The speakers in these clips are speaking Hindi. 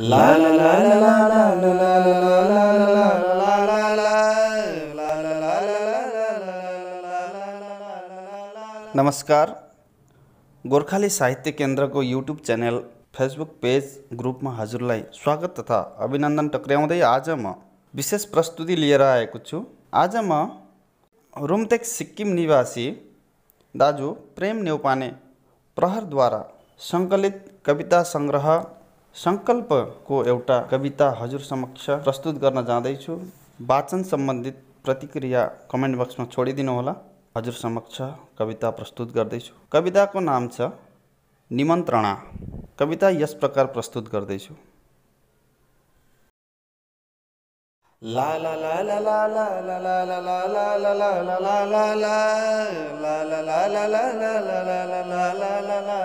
ला ला ला ला ला ला ला ला ला ला ला ला ला ला। नमस्कार, गोर्खाली साहित्य केन्द्र को यूट्यूब चैनल, फेसबुक पेज, ग्रुपमा हजुरलाई स्वागत तथा अभिनन्दन टक्राउँदै आज म विशेष प्रस्तुति लिएर आएको छु। आज म रुमटेक सिक्किम निवासी दाजु प्रेम न्यौपाने प्रहरद्वारा सङ्कलित कविता संग्रह संकल्प को एउटा कविता हजुर समक्ष प्रस्तुत गर्न जाँदै छु। वाचन सम्बन्धित प्रतिक्रिया कमेन्ट बक्समा छोडिदिनु होला। हजुर समक्ष कविता प्रस्तुत गर्दै छु। कविताको नाम छ निमन्त्रणा। कविता यस प्रकार प्रस्तुत गर्दै छु। ला ला ला ला ला ला ला ला ला ला ला ला ला ला ला ला ला ला ला ला ला ला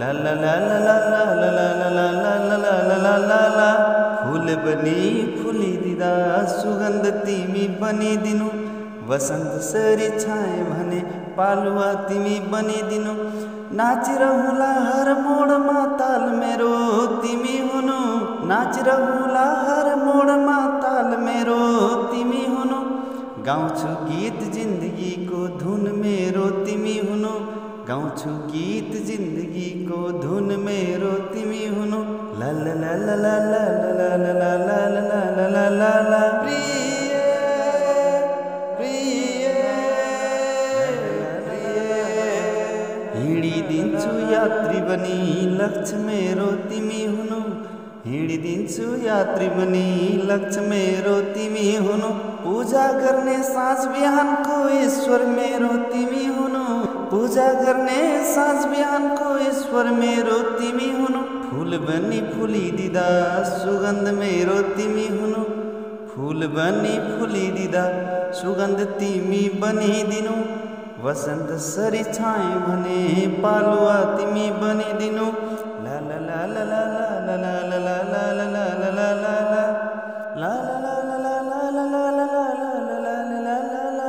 ला ला ला ला ला ला ला ला ला ला ला ला। फूल बनी फुलिदिदा सुगन्ध तिमी बनिदिनु, वसन्त सरी छाए भने पालुवा तिमी बनिदिनु। नाचिरहुला हर मोडमा ताल मेरो तिमी हुनु, नाचिरहुला हर मोडमा ताल मेरो तिमी हुनु। गाउँछु गीत जिन्दगीको धुन मेरो तिमी हुनु, गाउँछु गीत जिन्दगीको धुन मेरो तिमी हुनु। ला ला ला ला ला ला ला ला ला ला ला। हिँडिदिन्छु यात्री बनी लक्ष्य मेरो तिमी हुनु, हिँडिदिन्छु यात्री बनी लक्ष्य मेरो तिमी हुनु। पूजा गर्ने साँझ बिहानको ईश्वर मेरो तिमी हुनु, पूजा गर्ने साँझ बिहानको ईश्वर मेरो तिमी हुनु। फूल बनी फुलिदिदा सुगन्ध मेरो तिमी हुनु, फूल बनी फुलिदिदा सुगन्ध तिमी बनिदिनु। वसन्त सरी छाए भने पालुवा तिमी बनिदिनु। ला ला ला ला ला ला ला ला ला ला ला ला ला ला ला ला। ला ला ला ला ला ला ला ला ला ला ला ला।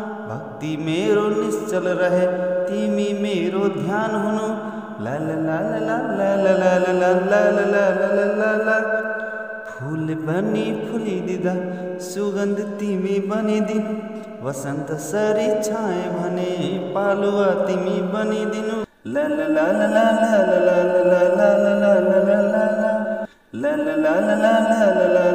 भक्ति मेरो निश्चल रहे तिमी मेरो ध्यान हुनु। ला ला ला ला ला ला ला ला ला ला ला ला। फूल बनी फुलिदिदा सुगन्ध तिमी बनिदिनु, वसन्त सरी छाए भने पालुवा तिमी बनिदिनु। ला ला ला ला ला ला ला ला ला ला ला ला ला ला ला ला ला ला ला ला।